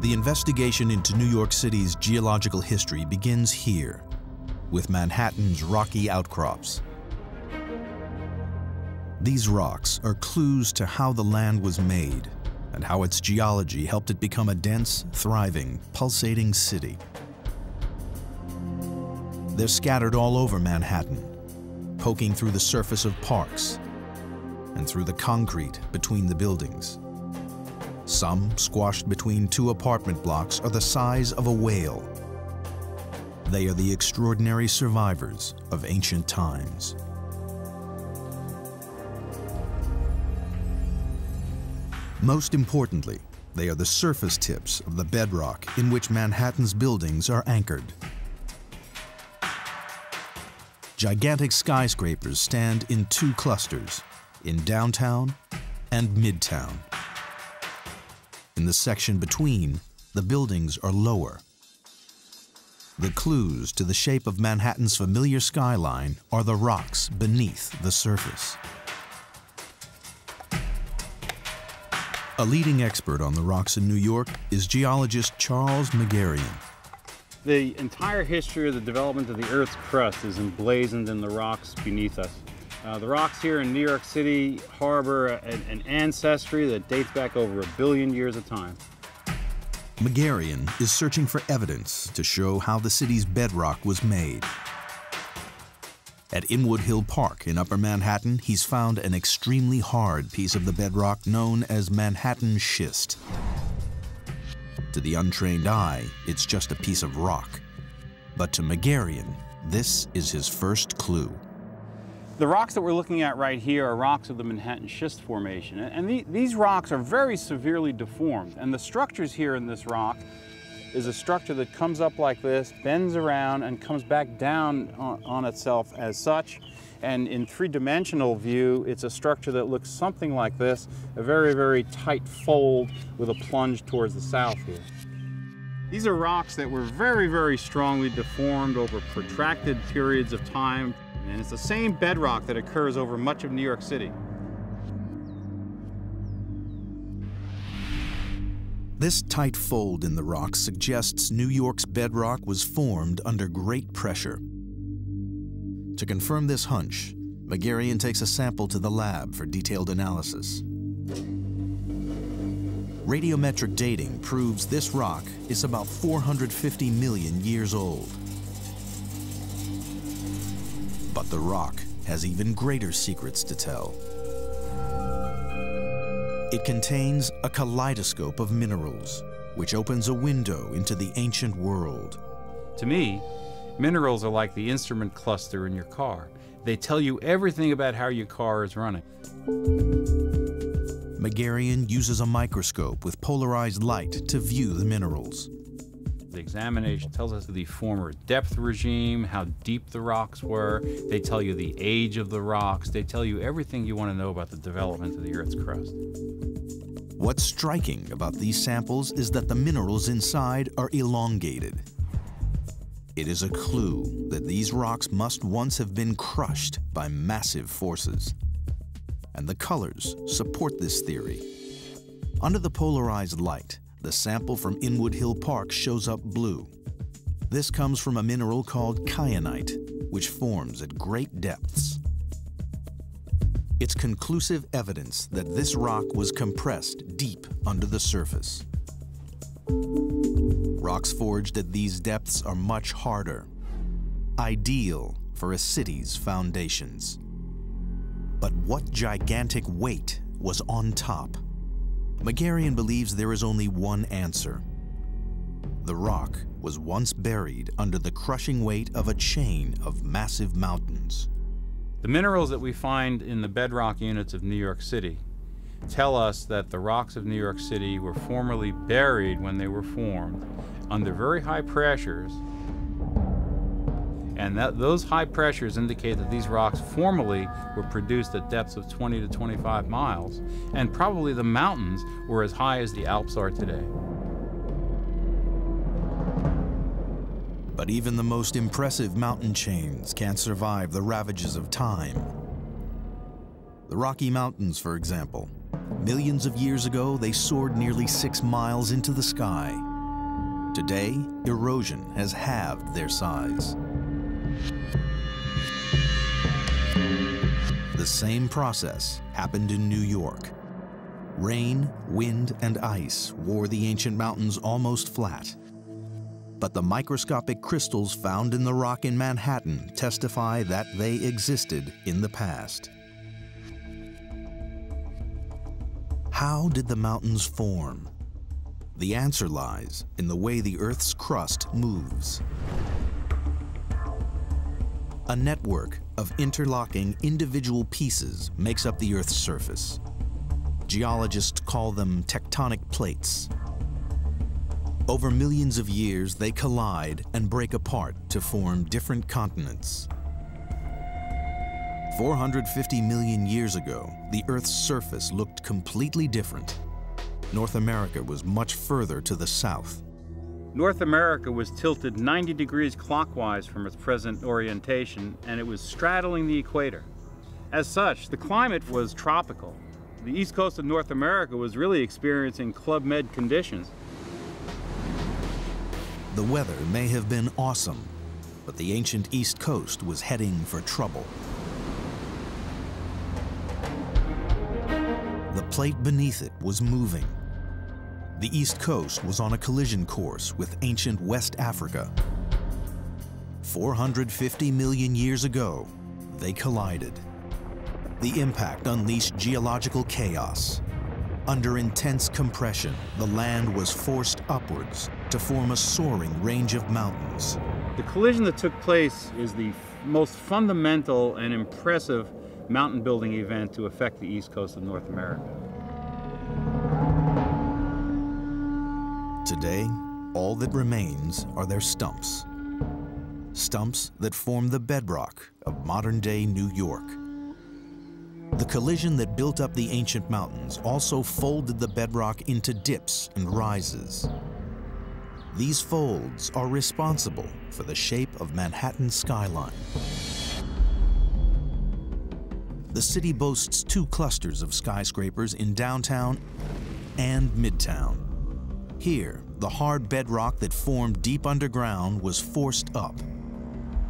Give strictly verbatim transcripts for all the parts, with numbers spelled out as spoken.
The investigation into New York City's geological history begins here, with Manhattan's rocky outcrops. These rocks are clues to how the land was made and how its geology helped it become a dense, thriving, pulsating city. They're scattered all over Manhattan, poking through the surface of parks and through the concrete between the buildings. Some, squashed between two apartment blocks, are the size of a whale. They are the extraordinary survivors of ancient times. Most importantly, they are the surface tips of the bedrock in which Manhattan's buildings are anchored. Gigantic skyscrapers stand in two clusters, in downtown and midtown. In the section between, the buildings are lower. The clues to the shape of Manhattan's familiar skyline are the rocks beneath the surface. A leading expert on the rocks in New York is geologist Charles Magarian. The entire history of the development of the Earth's crust is emblazoned in the rocks beneath us. Uh, the rocks here in New York City harbor an, an ancestry that dates back over a billion years of time. Magarian is searching for evidence to show how the city's bedrock was made. At Inwood Hill Park in Upper Manhattan, he's found an extremely hard piece of the bedrock known as Manhattan Schist. To the untrained eye, it's just a piece of rock. But to Magarian, this is his first clue. The rocks that we're looking at right here are rocks of the Manhattan Schist Formation, and the, these rocks are very severely deformed, and the structures here in this rock is a structure that comes up like this, bends around, and comes back down on, on itself as such, and in three-dimensional view, it's a structure that looks something like this, a very, very tight fold with a plunge towards the south here. These are rocks that were very, very strongly deformed over protracted periods of time. And it's the same bedrock that occurs over much of New York City. This tight fold in the rock suggests New York's bedrock was formed under great pressure. To confirm this hunch, Magarian takes a sample to the lab for detailed analysis. Radiometric dating proves this rock is about four hundred fifty million years old. But the rock has even greater secrets to tell. It contains a kaleidoscope of minerals, which opens a window into the ancient world. To me, minerals are like the instrument cluster in your car. They tell you everything about how your car is running. Magarian uses a microscope with polarized light to view the minerals. The examination tells us the former depth regime, how deep the rocks were. They tell you the age of the rocks. They tell you everything you want to know about the development of the Earth's crust. What's striking about these samples is that the minerals inside are elongated. It is a clue that these rocks must once have been crushed by massive forces. And the colors support this theory. Under the polarized light, the sample from Inwood Hill Park shows up blue. This comes from a mineral called kyanite, which forms at great depths. It's conclusive evidence that this rock was compressed deep under the surface. Rocks forged at these depths are much harder, ideal for a city's foundations. But what gigantic weight was on top? Magarian believes there is only one answer. The rock was once buried under the crushing weight of a chain of massive mountains. The minerals that we find in the bedrock units of New York City tell us that the rocks of New York City were formerly buried when they were formed under very high pressures. And that those high pressures indicate that these rocks formerly were produced at depths of twenty to twenty-five miles, and probably the mountains were as high as the Alps are today. But even the most impressive mountain chains can't survive the ravages of time. The Rocky Mountains, for example. Millions of years ago, they soared nearly six miles into the sky. Today, erosion has halved their size. The same process happened in New York. Rain, wind, and ice wore the ancient mountains almost flat. But the microscopic crystals found in the rock in Manhattan testify that they existed in the past. How did the mountains form? The answer lies in the way the Earth's crust moves. A network of interlocking individual pieces makes up the Earth's surface. Geologists call them tectonic plates. Over millions of years, they collide and break apart to form different continents. four hundred fifty million years ago, the Earth's surface looked completely different. North America was much further to the south. North America was tilted ninety degrees clockwise from its present orientation, and it was straddling the equator. As such, the climate was tropical. The east coast of North America was really experiencing Club Med conditions. The weather may have been awesome, but the ancient east coast was heading for trouble. The plate beneath it was moving. The east coast was on a collision course with ancient West Africa. four hundred fifty million years ago, they collided. The impact unleashed geological chaos. Under intense compression, the land was forced upwards to form a soaring range of mountains. The collision that took place is the most fundamental and impressive mountain building event to affect the east coast of North America. Today, all that remains are their stumps. Stumps that form the bedrock of modern-day New York. The collision that built up the ancient mountains also folded the bedrock into dips and rises. These folds are responsible for the shape of Manhattan's skyline. The city boasts two clusters of skyscrapers in downtown and midtown. Here, the hard bedrock that formed deep underground was forced up.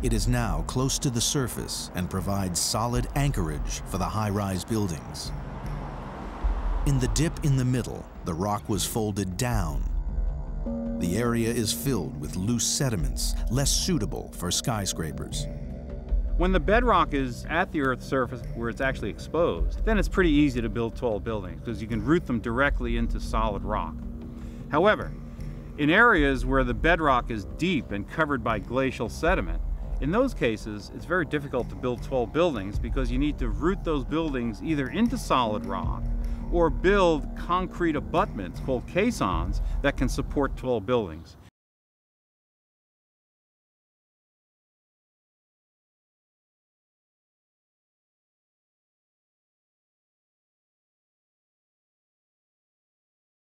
It is now close to the surface and provides solid anchorage for the high-rise buildings. In the dip in the middle, the rock was folded down. The area is filled with loose sediments, less suitable for skyscrapers. When the bedrock is at the Earth's surface, where it's actually exposed, then it's pretty easy to build tall buildings because you can root them directly into solid rock. However, in areas where the bedrock is deep and covered by glacial sediment, in those cases, it's very difficult to build tall buildings because you need to root those buildings either into solid rock or build concrete abutments called caissons that can support tall buildings.